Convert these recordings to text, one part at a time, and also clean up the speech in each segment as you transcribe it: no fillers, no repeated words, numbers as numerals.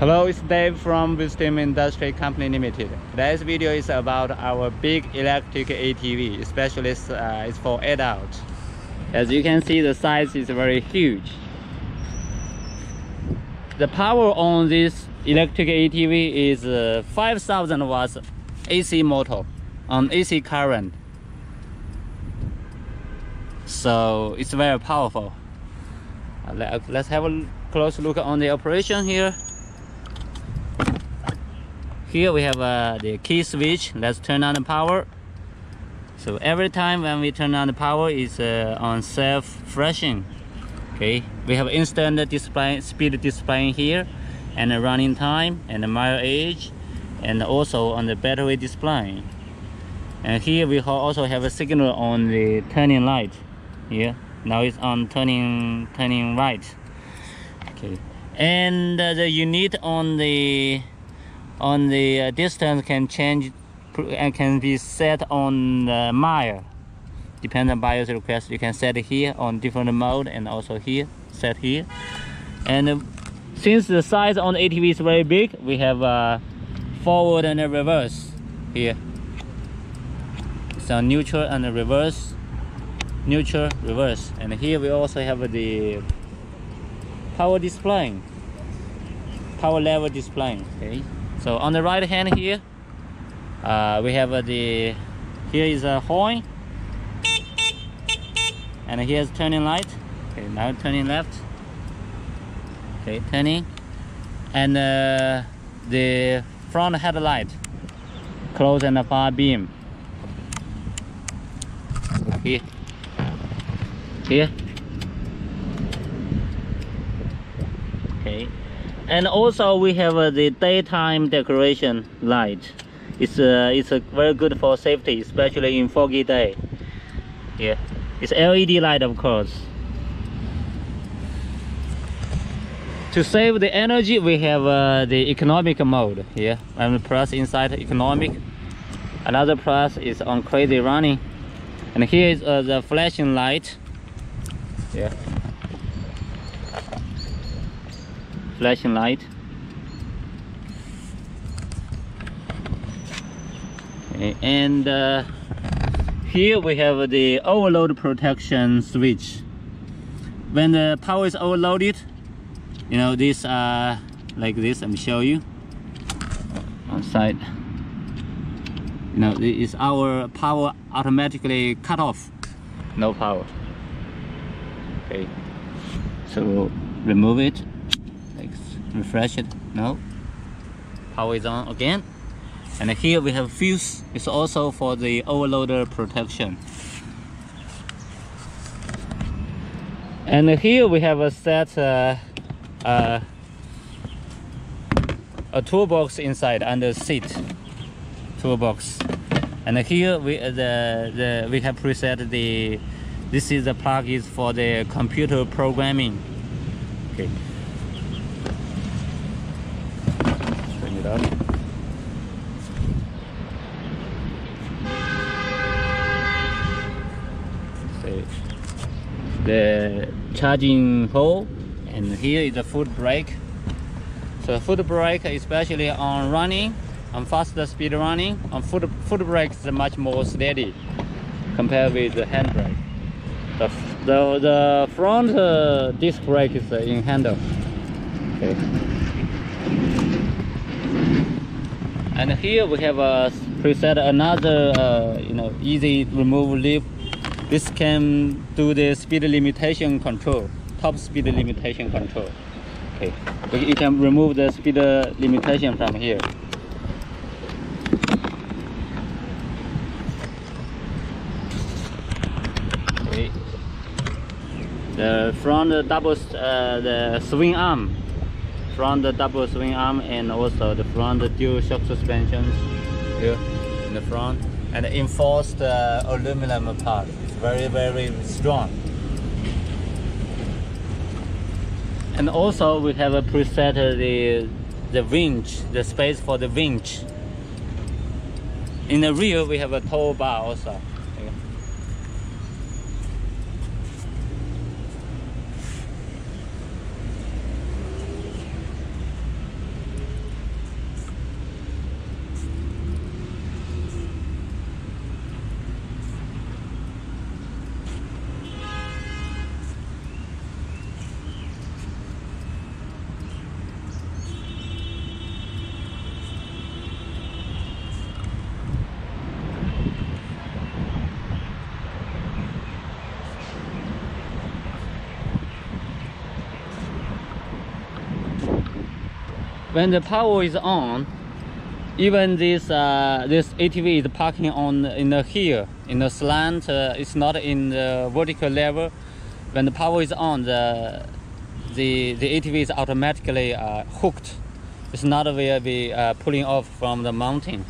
Hello, it's Dave from Wisdom Industry Company Limited. Today's video is about our big electric ATV, especially it's for adults. As you can see, the size is very huge. The power on this electric ATV is 5,000 watts AC motor on AC current. So it's very powerful. Let's have a close look on the operation here. Here we have the key switch. Let's turn on the power. So every time when we turn on the power, it's on self-flashing. Okay, we have instant display, speed display here, and the running time, and the mile age, and also on the battery display. And here we also have a signal on the turning light. Here, now it's on turning right. Okay, and the unit on the distance can change and can be set on the mile. Depending on buyer's request, you can set it here on different mode, and also here, set here. And since the size on the ATV is very big, we have forward and a reverse here. So neutral and a reverse, neutral, reverse. And here we also have the power display, power level display, okay. So on the right hand here, we have here is a horn, and here's turning light. Okay, now turning left. Okay, turning, and the front headlight, close and far beam. Here, here. Okay. And also we have the daytime decoration light. It's very good for safety, especially in foggy day. Yeah, it's LED light, of course. To save the energy, we have the economic mode here. Yeah. And plus inside economic, another plus is on crazy running. And here is the flashing light. Yeah. Flashing light. Okay, and here we have the overload protection switch. When the power is overloaded, you know, this like this, let me show you one side. You know, this is our power automatically cut off, no power. Okay, so we'll remove it. Refresh it. No, power is on again. And here we have fuse. It's also for the overloader protection. And here we have a set a toolbox inside under seat. Toolbox. And here we have preset the. This is the plug is for the computer programming. Okay. The charging hole, and here is the foot brake. So foot brake, especially on running, on faster speed running, on foot brake is much more steady compared with the hand brake. The front disc brake is in handle. Okay. And here we have preset another, you know, easy remove leaf. This can do the speed limitation control, top speed limitation control. Okay, you can remove the speed limitation from here. Okay, the front double, the swing arm, front double swing arm, and also the front dual shock suspensions here in the front, and enforced aluminum part. Very, very strong. And also we have a preset the winch, the space for the winch. In the rear we have a tow bar also. Okay. when the power is on, even this ATV is parking on in the hill, in the slant. It's not in the vertical level. When the power is on, the ATV is automatically hooked. It's not where we pulling off from the mountain.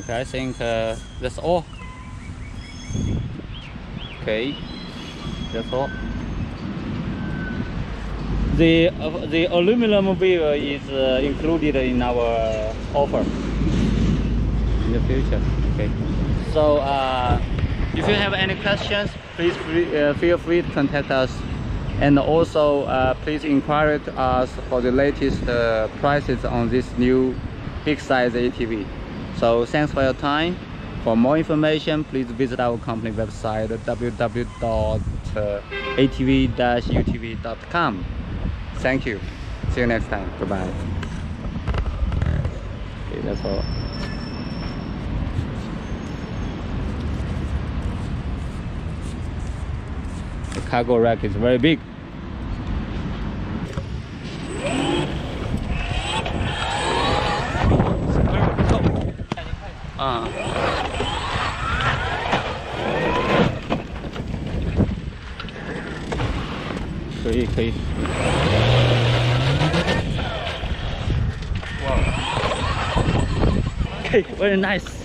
Okay, I think that's all. Okay, that's all. The aluminum wheel is included in our offer in the future. Okay. So if you have any questions, please feel free to contact us. And also please inquire to us for the latest prices on this new big size ATV. So thanks for your time. For more information, please visit our company website www.atv-utv.com. Thank you. See you next time. Goodbye. Okay, that's all. The cargo rack is very big. Wow. Okay, very nice.